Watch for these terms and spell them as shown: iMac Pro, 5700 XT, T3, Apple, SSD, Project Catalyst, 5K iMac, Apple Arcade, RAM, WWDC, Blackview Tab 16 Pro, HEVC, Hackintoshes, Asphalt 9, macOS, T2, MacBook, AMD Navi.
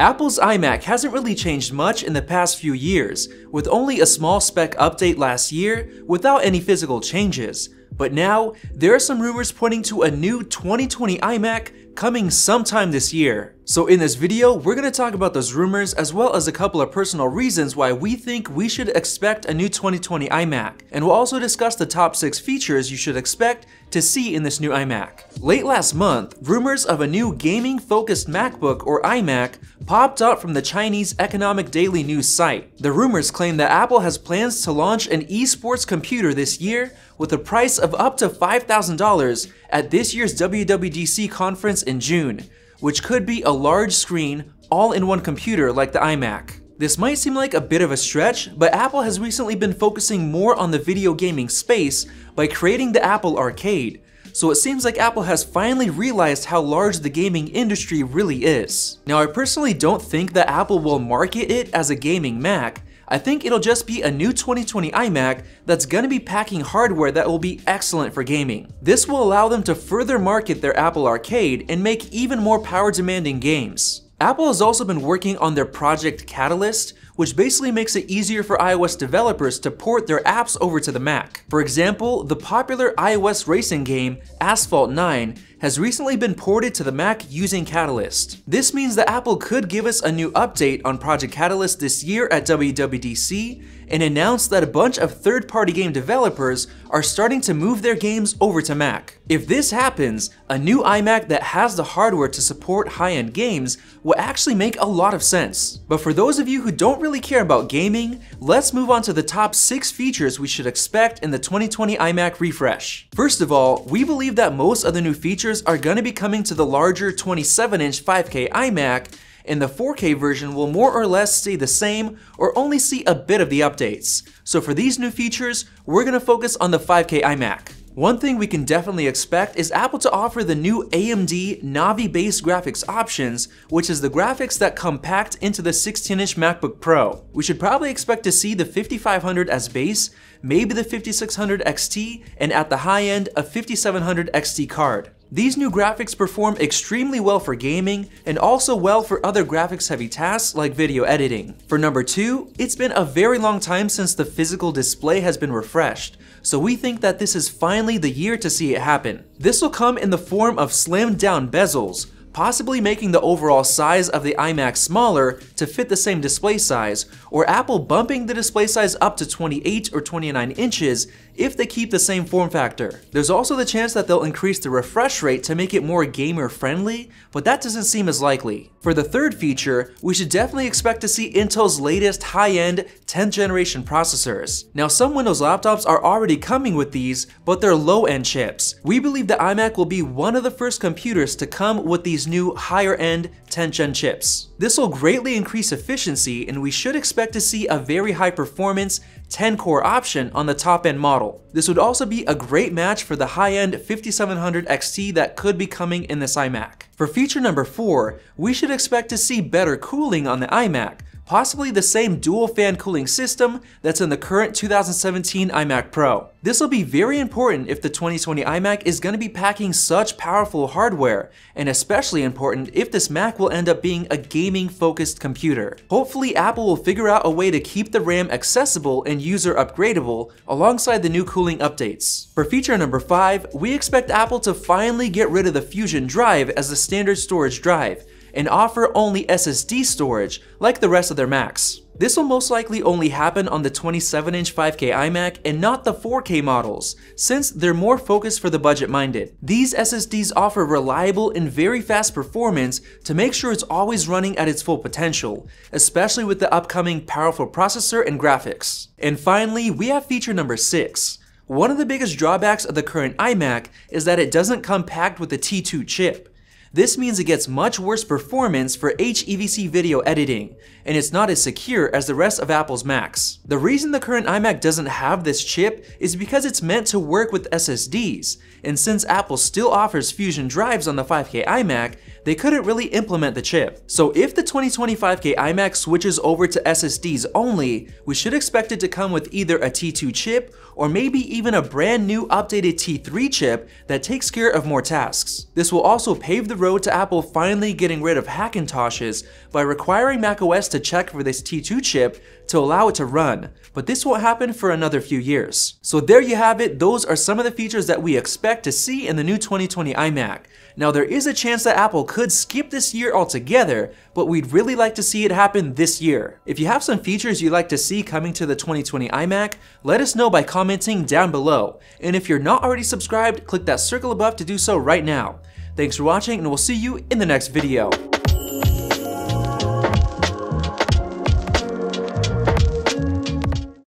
Apple's iMac hasn't really changed much in the past few years, with only a small spec update last year without any physical changes. But now, there are some rumors pointing to a new 2020 iMac coming sometime this year. So in this video, we're going to talk about those rumors as well as a couple of personal reasons why we think we should expect a new 2020 iMac. And we'll also discuss the top 6 features you should expect to see in this new iMac. Late last month, rumors of a new gaming-focused MacBook or iMac popped up from the Chinese Economic Daily News site. The rumors claim that Apple has plans to launch an esports computer this year with a price of up to $5,000 at this year's WWDC conference in June, which could be a large-screen, all-in-one computer like the iMac. This might seem like a bit of a stretch, but Apple has recently been focusing more on the video gaming space by creating the Apple Arcade, so it seems like Apple has finally realized how large the gaming industry really is. Now, I personally don't think that Apple will market it as a gaming Mac. I think it'll just be a new 2020 iMac that's gonna be packing hardware that will be excellent for gaming. This will allow them to further market their Apple Arcade and make even more power-demanding games. Apple has also been working on their Project Catalyst, which basically makes it easier for iOS developers to port their apps over to the Mac. For example, the popular iOS racing game Asphalt 9 has recently been ported to the Mac using Catalyst. This means that Apple could give us a new update on Project Catalyst this year at WWDC and announce that a bunch of third-party game developers are starting to move their games over to Mac. If this happens, a new iMac that has the hardware to support high-end games will actually make a lot of sense. But for those of you who don't really care about gaming, let's move on to the top 6 features we should expect in the 2020 iMac refresh. First of all, we believe that most of the new features are going to be coming to the larger 27-inch 5K iMac, and the 4K version will more or less stay the same or only see a bit of the updates. So for these new features, we're going to focus on the 5K iMac. One thing we can definitely expect is Apple to offer the new AMD Navi-based graphics options, which is the graphics that come packed into the 16-inch MacBook Pro. We should probably expect to see the 5500 as base, maybe the 5600 XT, and at the high end, a 5700 XT card. These new graphics perform extremely well for gaming and also well for other graphics-heavy tasks like video editing. For number 2, it's been a very long time since the physical display has been refreshed, so we think that this is finally the year to see it happen. This will come in the form of slimmed-down bezels, possibly making the overall size of the iMac smaller to fit the same display size, or Apple bumping the display size up to 28 or 29 inches if they keep the same form factor. There's also the chance that they'll increase the refresh rate to make it more gamer-friendly, but that doesn't seem as likely. For the third feature, we should definitely expect to see Intel's latest high-end 10th generation processors. Now, some Windows laptops are already coming with these, but they're low-end chips. We believe the iMac will be one of the first computers to come with these new higher-end 10th gen chips. This will greatly increase efficiency, and we should expect to see a very high-performance 10-core option on the top-end model. This would also be a great match for the high-end 5700 XT that could be coming in this iMac. For feature number 4, we should expect to see better cooling on the iMac, possibly the same dual fan cooling system that's in the current 2017 iMac Pro. This will be very important if the 2020 iMac is going to be packing such powerful hardware, and especially important if this Mac will end up being a gaming-focused computer. Hopefully, Apple will figure out a way to keep the RAM accessible and user upgradable alongside the new cooling updates. For feature number 5, we expect Apple to finally get rid of the Fusion Drive as the standard storage drive, and offer only SSD storage like the rest of their Macs. This will most likely only happen on the 27-inch 5K iMac and not the 4K models, since they're more focused for the budget-minded. These SSDs offer reliable and very fast performance to make sure it's always running at its full potential, especially with the upcoming powerful processor and graphics. And finally, we have feature number 6. One of the biggest drawbacks of the current iMac is that it doesn't come packed with a T2 chip. This means it gets much worse performance for HEVC video editing, and it's not as secure as the rest of Apple's Macs. The reason the current iMac doesn't have this chip is because it's meant to work with SSDs, and since Apple still offers Fusion drives on the 5K iMac, they couldn't really implement the chip. So if the 2025K iMac switches over to SSDs only, we should expect it to come with either a T2 chip or maybe even a brand new updated T3 chip that takes care of more tasks. This will also pave the road to Apple finally getting rid of Hackintoshes by requiring macOS to check for this T2 chip to allow it to run, but this won't happen for another few years. So there you have it, those are some of the features that we expect to see in the new 2020 iMac. Now there is a chance that Apple could skip this year altogether, but we'd really like to see it happen this year. If you have some features you'd like to see coming to the 2020 iMac, let us know by commenting down below. And if you're not already subscribed, click that circle above to do so right now. Thanks for watching, and we'll see you in the next video.